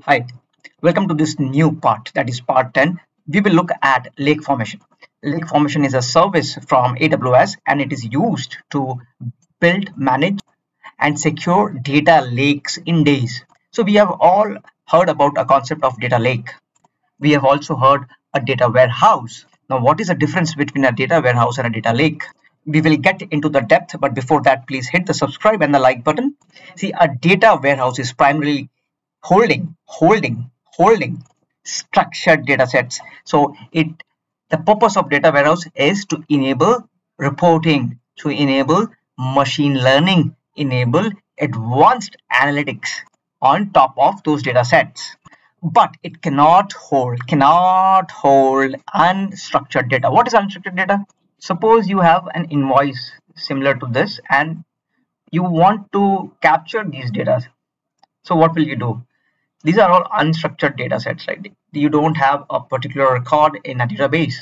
Hi, welcome to this new part, that is part 10. We will look at Lake Formation. Lake Formation is a service from AWS and it is used to build, manage and secure data lakes in days. So we have all heard about a concept of data lake. We have also heard a data warehouse. Now, what is the difference between a data warehouse and a data lake? We will get into the depth, but before that, please hit the subscribe and the like button. See, a data warehouse is primarily holding structured data sets. So the purpose of data warehouse is to enable reporting, to enable machine learning, enable advanced analytics on top of those data sets. But it cannot hold unstructured data. What is unstructured data? Suppose you have an invoice similar to this and you want to capture these data. So what will you do? These are all unstructured data sets, right? You don't have a particular record in a database.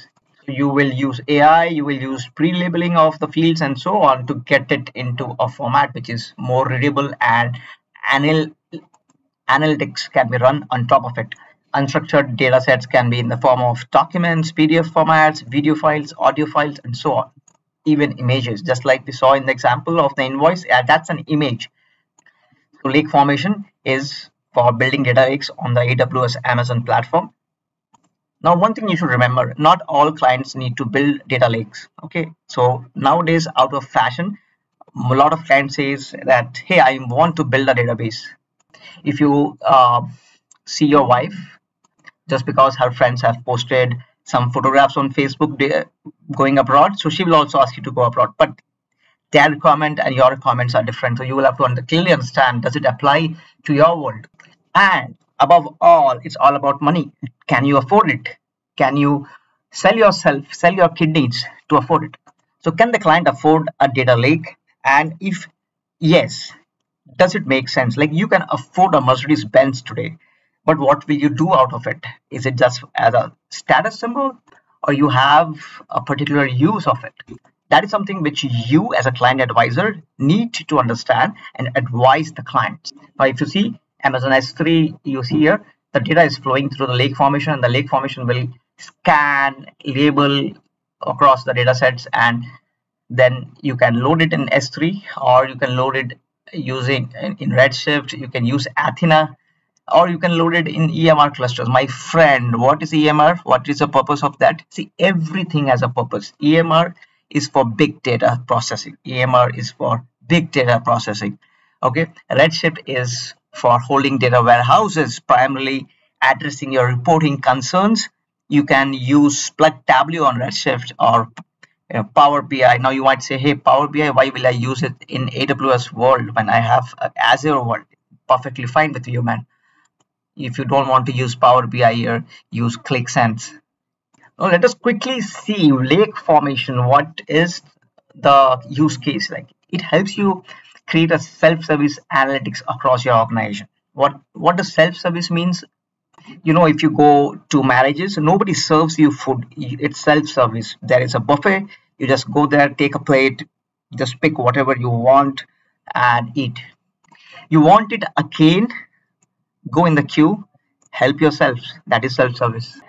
So you will use AI, you will use pre-labeling of the fields and so on to get it into a format which is more readable and analytics can be run on top of it. Unstructured data sets can be in the form of documents, PDF formats, video files, audio files, and so on. Even images, just like we saw in the example of the invoice, that's an image. So Lake Formation is for building data lakes on the AWS Amazon platform. Now, one thing you should remember, not all clients need to build data lakes. Okay, so nowadays, out of fashion, a lot of clients says that, hey, I want to build a database. If you see your wife, just because her friends have posted some photographs on Facebook going abroad, so she will also ask you to go abroad, but their comment and your comments are different, so you will have to clearly understand, does it apply to your world? And above all, it's all about money. Can you afford it? Can you sell yourself, sell your kidneys to afford it? So can the client afford a data lake? And if yes, does it make sense? Like, you can afford a Mercedes Benz today, but what will you do out of it? Is it just as a status symbol, or you have a particular use of it? That is something which you as a client advisor need to understand and advise the clients. Now, if you see Amazon S3, you see here, the data is flowing through the Lake Formation, and the Lake Formation will scan, label across the data sets, and then you can load it in S3, or you can load it using in Redshift, you can use Athena, or you can load it in EMR clusters. My friend, what is EMR? What is the purpose of that? See, everything has a purpose. EMR is for big data processing. EMR is for big data processing. Okay, Redshift is for holding data warehouses, primarily addressing your reporting concerns. You can use plug Tableau on Redshift or Power BI. Now you might say, hey, Power BI, why will I use it in AWS world when I have Azure world? Perfectly fine with you, man. If you don't want to use Power BI here, use ClickSense. Now let us quickly see Lake Formation. What is the use case like? It helps you create a self-service analytics across your organization. What does self-service means? You know, if you go to marriages, nobody serves you food. It's self-service. There is a buffet. You just go there, take a plate, just pick whatever you want and eat. You want it again, go in the queue, help yourselves. That is self-service.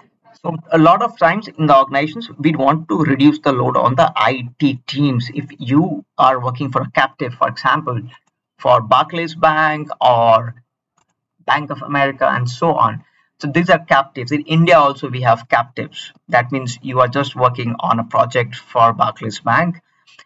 So a lot of times in the organizations, we want to reduce the load on the IT teams. If you are working for a captive, for example, for Barclays Bank or Bank of America and so on. So these are captives. In India also we have captives. That means you are just working on a project for Barclays Bank.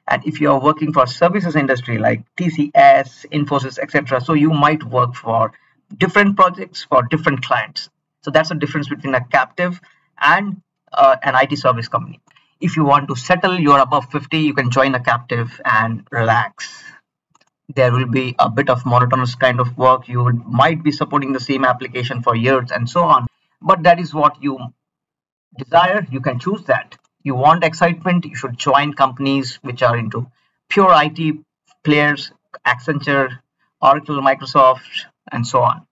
And if you are working for services industry like TCS, Infosys, etc. So you might work for different projects for different clients. So that's the difference between a captive and an IT service company. If you want to settle, you're above 50, you can join a captive and relax. There will be a bit of monotonous kind of work. You might be supporting the same application for years and so on. But that is what you desire. You can choose that. You want excitement. You should join companies which are into pure IT players, Accenture, Oracle, Microsoft, and so on.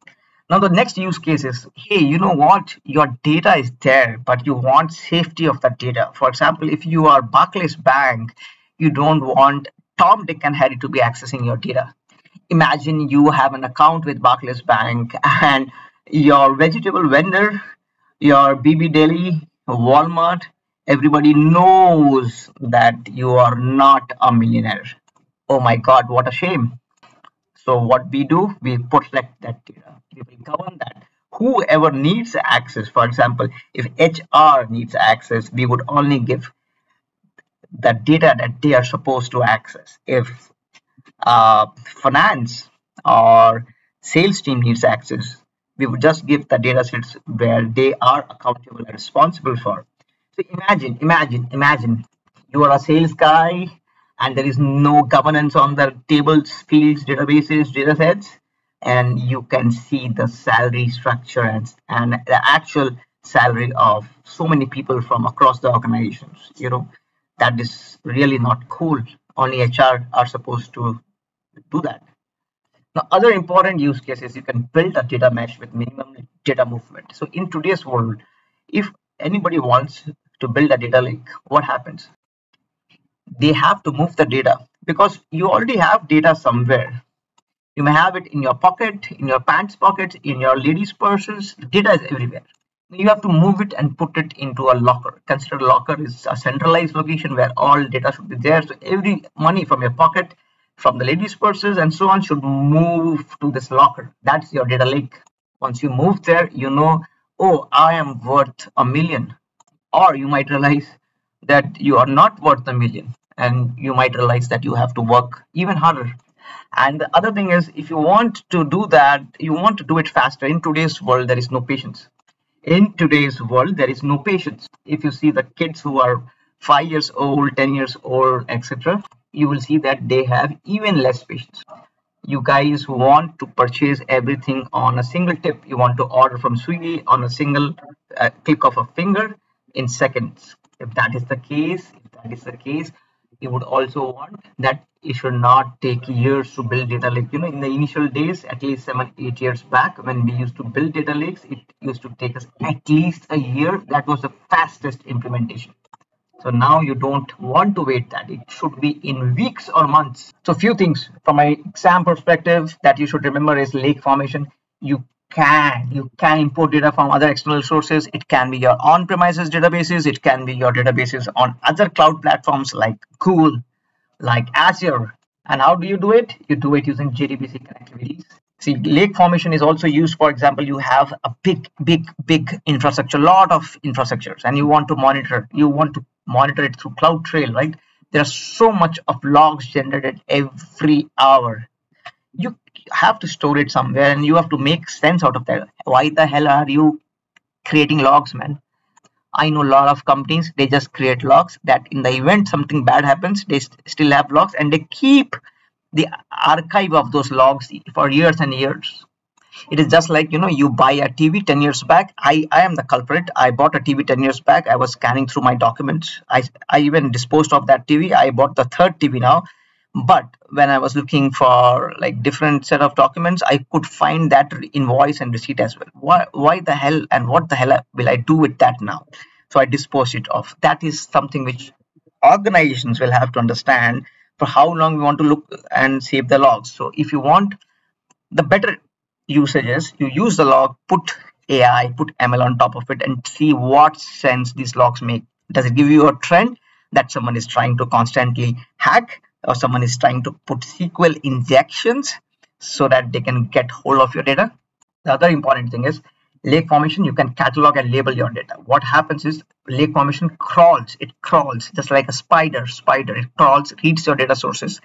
Now, the next use case is, hey, you know what? Your data is there, but you want safety of that data. For example, if you are Barclays Bank, you don't want Tom, Dick and Harry to be accessing your data. Imagine you have an account with Barclays Bank and your vegetable vendor, your BB Deli, Walmart, everybody knows that you are not a millionaire. Oh my God, what a shame. So what we do, we protect that data. We will govern that. Whoever needs access, for example, if HR needs access, we would only give the data that they are supposed to access. If finance or sales team needs access, we would just give the data sets where they are accountable and responsible for. So imagine you are a sales guy and there is no governance on the tables, fields, databases, data sets, and you can see the salary structure and the actual salary of so many people from across the organizations. You know, that is really not cool. Only HR are supposed to do that. Now, other important use cases, you can build a data mesh with minimum data movement. So in today's world, if anybody wants to build a data lake, what happens? They have to move the data because you already have data somewhere. You may have it in your pocket, in your pants pocket, in your ladies' purses. Data is everywhere. You have to move it and put it into a locker. Consider locker is a centralized location where all data should be there. So every money from your pocket, from the ladies' purses and so on should move to this locker. That's your data lake. Once you move there, you know, oh, I am worth $1 million. Or you might realize that you are not worth $1 million. And you might realize that you have to work even harder. And the other thing is, if you want to do that, you want to do it faster. In today's world, there is no patience. In today's world, there is no patience. If you see the kids who are 5 years old, 10 years old, etc., you will see that they have even less patience. You guys want to purchase everything on a single tip. You want to order from Swiggy on a single click of a finger in seconds. If that is the case, you would also want that it should not take years to build data lake. You know, in the initial days, at least 7-8 years back, when we used to build data lakes, it used to take us at least a year. That was the fastest implementation. So now you don't want to wait that. It should be in weeks or months. So few things from my exam perspective that you should remember is lake formation. You can import data from other external sources. It can be your on-premises databases. It can be your databases on other cloud platforms like Google, like Azure. And how do you do it? You do it using JDBC connectivities. See, lake formation is also used, for example, you have a big infrastructure, lot of infrastructures, and you want to monitor. You want to monitor it through CloudTrail, right? There's so much of logs generated every hour. You have to store it somewhere and you have to make sense out of that. Why the hell are you creating logs, man? I know a lot of companies, they just create logs that in the event something bad happens, they still have logs and they keep the archive of those logs for years and years. It is just like, you know, you buy a TV 10 years back. I am the culprit. I bought a TV 10 years back. I was scanning through my documents. I even disposed of that TV. I bought the third TV now. But when I was looking for like different set of documents, I could find that invoice and receipt as well. Why the hell and what the hell will I do with that now? So I disposed it off. That is something which organizations will have to understand for how long we want to look and save the logs. So if you want the better usages, you use the log, put AI, put ML on top of it and see what sense these logs make. Does it give you a trend that someone is trying to constantly hack? Or someone is trying to put SQL injections so that they can get hold of your data. The other important thing is lake formation. You can catalog and label your data. What happens is lake formation crawls. It crawls just like a spider. It crawls, reads your data sources,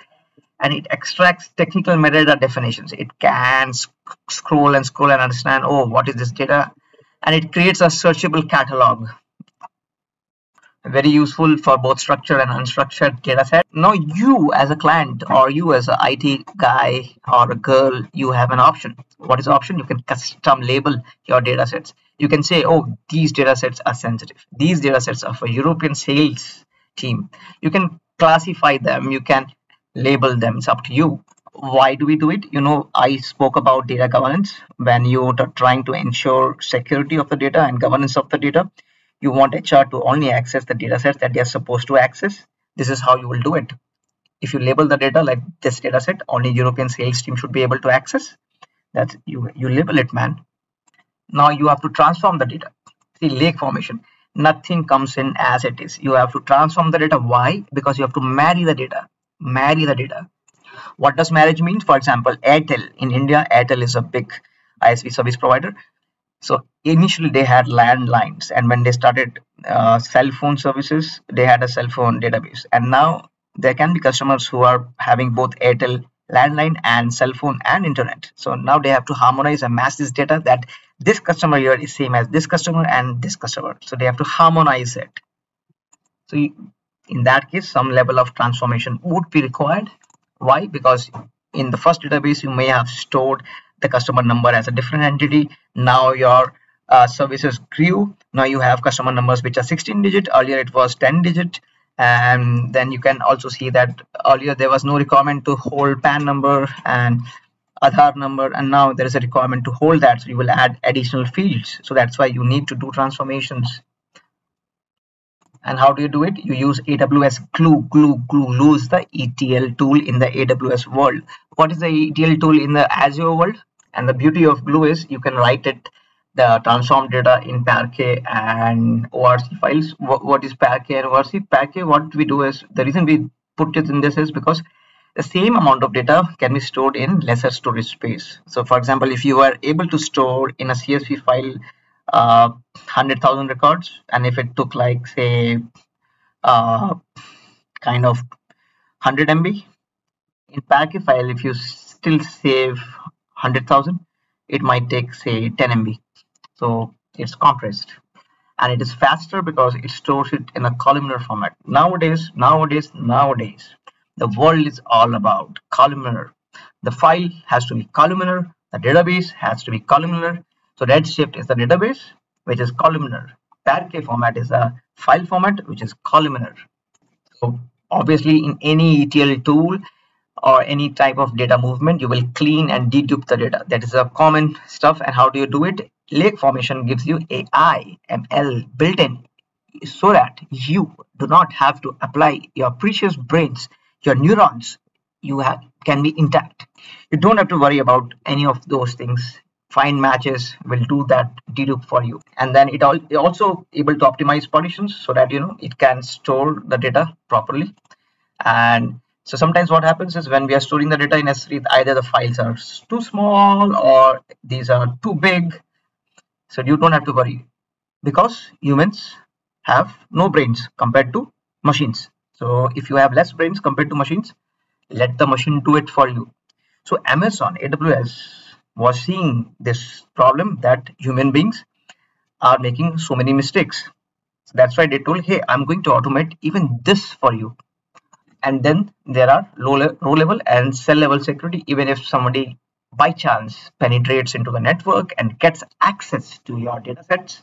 and it extracts technical metadata definitions. It can scroll and understand, oh, what is this data? And it creates a searchable catalog. Very useful for both structured and unstructured data set. Now you as a client or you as an IT guy or a girl, you have an option. What is the option? You can custom label your data sets. You can say, oh, these data sets are sensitive. These data sets are for European sales team. You can classify them. You can label them. It's up to you. Why do we do it? You know, I spoke about data governance. When you are trying to ensure security of the data and governance of the data, you want HR to only access the data sets that they are supposed to access. This is how you will do it. If you label the data like this data set, only European sales team should be able to access. That's you label it, man. Now you have to transform the data. See, Lake Formation, nothing comes in as it is. You have to transform the data. Why? Because you have to marry the data. Marry the data. What does marriage mean? For example, Airtel in India. Airtel is a big ISV service provider. So initially they had landlines, and when they started cell phone services, they had a cell phone database. And now there can be customers who are having both Airtel landline and cell phone and internet. So now they have to harmonize and match this data, that this customer here is same as this customer and this customer. So they have to harmonize it. So in that case, some level of transformation would be required. Why? Because in the first database, you may have stored the customer number as a different entity. Now your services grew. Now you have customer numbers which are 16-digit. Earlier it was 10-digit. And then you can also see that earlier there was no requirement to hold PAN number and Aadhaar number, and now there is a requirement to hold that. So you will add additional fields. So that's why you need to do transformations. And how do you do it? You use AWS Glue. Glue is the ETL tool in the AWS world. What is the ETL tool in the Azure world? And the beauty of Glue is you can write it, the transform data in Parquet and ORC files. What is Parquet and ORC? Parquet, what we do is, the reason we put it in this is because the same amount of data can be stored in lesser storage space. So for example, if you are able to store in a CSV file 100,000 records, and if it took like say kind of 100 MB in Parquet file, if you still save 100,000, it might take say 10 MB. So it's compressed, and it is faster because it stores it in a columnar format. Nowadays, the world is all about columnar. The file has to be columnar. The database has to be columnar. So Redshift is the database, which is columnar. Parquet format is a file format, which is columnar. So obviously, in any ETL tool or any type of data movement, you will clean and dedupe the data. That is a common stuff. And how do you do it? Lake Formation gives you AI, ML built in, so that you do not have to apply your precious brains, your neurons. You can be intact. You don't have to worry about any of those things. Find matches will do that dedupe for you, and then it also able to optimize partitions so that it can store the data properly. And so sometimes what happens is, when we are storing the data in S3, either the files are too small or these are too big. So you don't have to worry, because humans have no brains compared to machines. So if you have less brains compared to machines, let the machine do it for you. So Amazon, AWS, was seeing this problem that human beings are making so many mistakes. So that's why they told, hey, I'm going to automate even this for you. And then there are row level and cell level security. Even if somebody by chance penetrates into the network and gets access to your data sets,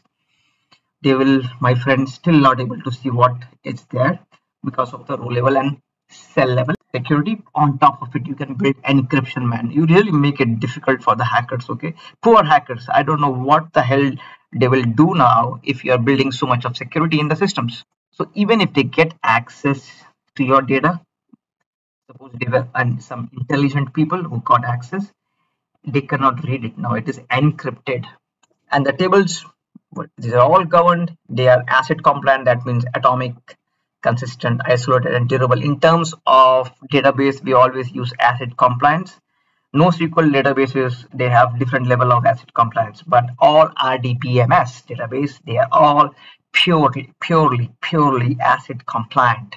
they will, my friend, still not able to see what is there because of the row level and cell level security. On top of it, you can build encryption, man. You really make it difficult for the hackers, okay? Poor hackers. I don't know what the hell they will do now if you are building so much of security in the systems. So even if they get access to your data, suppose they were some intelligent people who got access, they cannot read it. Now it is encrypted, and the tables, these are all governed. They are ACID compliant. That means atomic, consistent, isolated, and durable. In terms of database, we always use ACID compliance. NoSQL databases, they have different level of ACID compliance, but all RDBMS database, they are all purely ACID compliant.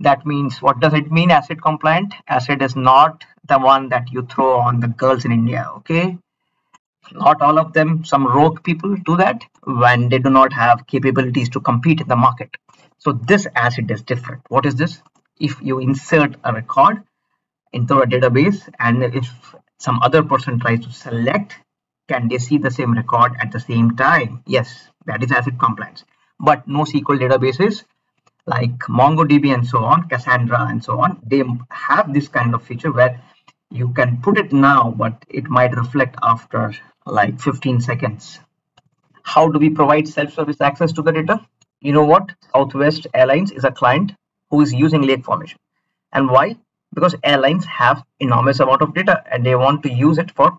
That means, what does it mean, ACID compliant? ACID is not the one that you throw on the girls in India, okay? Not all of them. Some rogue people do that when they do not have capabilities to compete in the market. So this ACID is different. What is this? If you insert a record into a database, and if some other person tries to select, can they see the same record at the same time? Yes, that is ACID compliance. But NoSQL databases like MongoDB and so on, Cassandra and so on, they have this kind of feature where you can put it now, but it might reflect after like 15 seconds. How do we provide self-service access to the data? You know what? Southwest Airlines is a client who is using Lake Formation. And why? Because airlines have enormous amount of data, and they want to use it for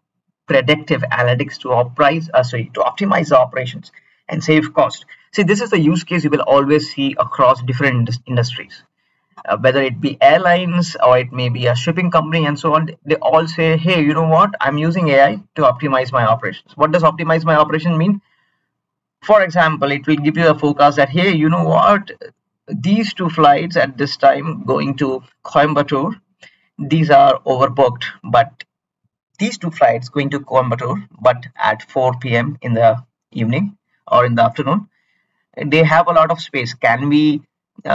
predictive analytics to optimize the operations and save cost. See, this is the use case you will always see across different industries, whether it be airlines or it may be a shipping company and so on. They all say, hey, you know what? I'm using AI to optimize my operations. What does optimize my operation mean? For example, it will give you a forecast that, hey, you know what? These two flights at this time going to Coimbatore, these are overbooked, but these two flights going to Coimbatore, but at 4 p.m. in the evening or in the afternoon, they have a lot of space. Can we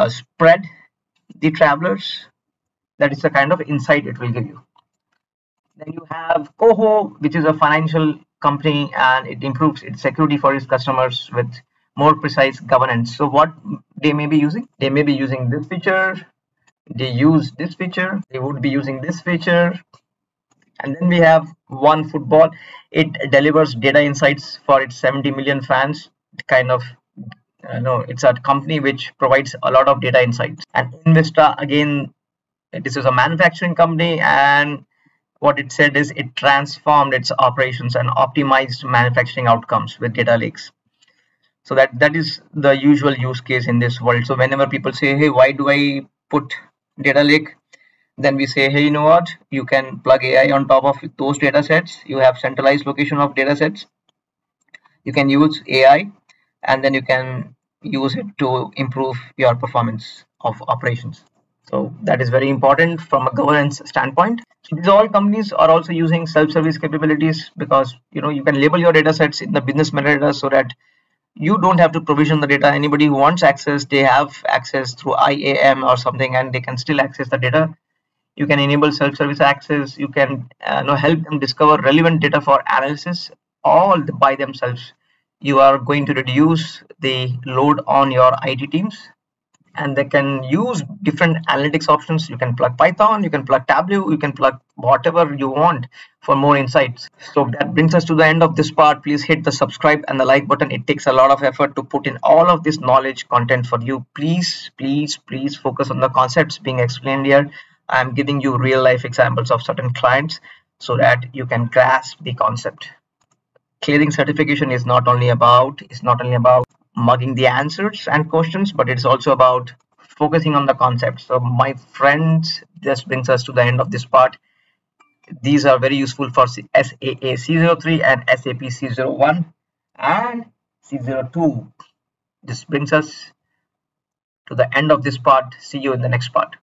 spread the travelers? That is the kind of insight it will give you. Then you have Coho, which is a financial company, and it improves its security for its customers with more precise governance. So what they may be using? They may be using this feature. They use this feature. They would be using this feature. And then we have OneFootball. It delivers data insights for its 70 million fans. Kind of, it's a company which provides a lot of data insights. And Invista, again, this is a manufacturing company, and what it said is it transformed its operations and optimized manufacturing outcomes with data lakes. So that is the usual use case in this world. So whenever people say, hey, why do I put data lake? Then we say, hey, you know what? You can plug AI on top of those data sets. You have centralized location of data sets. You can use AI, and then you can use it to improve your performance of operations. So that is very important from a governance standpoint. So these all companies are also using self-service capabilities because, you can label your data sets in the business metadata so that you don't have to provision the data. Anybody who wants access, they have access through IAM or something, and they can still access the data. You can enable self-service access. You can help them discover relevant data for analysis all by themselves. You are going to reduce the load on your IT teams, and they can use different analytics options. You can plug Python, you can plug Tableau, you can plug whatever you want for more insights. So that brings us to the end of this part. Please hit the subscribe and the like button. It takes a lot of effort to put in all of this knowledge content for you. Please, please, please focus on the concepts being explained here. I'm giving you real life examples of certain clients so that you can grasp the concept. Clearing certification is not only about mugging the answers and questions, but it's also about focusing on the concepts. So my friends, this brings us to the end of this part. These are very useful for SAA C03 and SAP C01 and C02. This brings us to the end of this part. See you in the next part.